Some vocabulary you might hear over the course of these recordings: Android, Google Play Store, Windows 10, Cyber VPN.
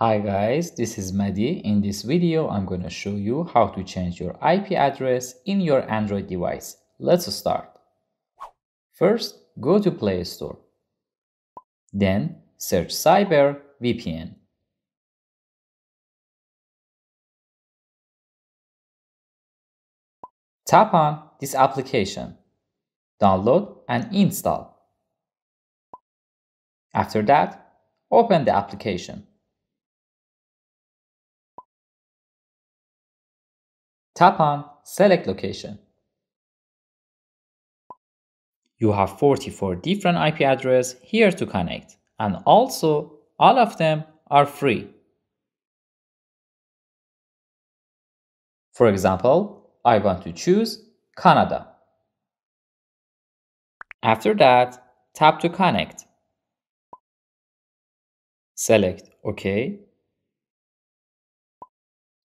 Hi guys, this is Mehdi. In this video, I'm going to show you how to change your IP address in your Android device. Let's start. First, go to Play Store. Then, search Cyber VPN. Tap on this application. Download and install. After that, open the application. Tap on Select Location. You have 44 different IP addresses here to connect, and also all of them are free. For example, I want to choose Canada. After that, tap to connect. Select OK.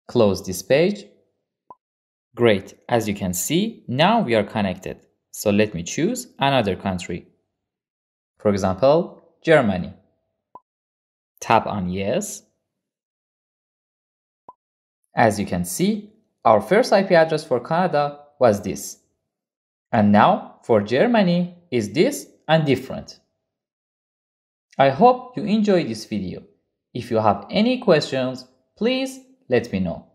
Close this page. Great, as you can see, now we are connected. So let me choose another country. For example, Germany. Tap on Yes. As you can see, our first IP address for Canada was this. And now for Germany is this and different. I hope you enjoyed this video. If you have any questions, please let me know.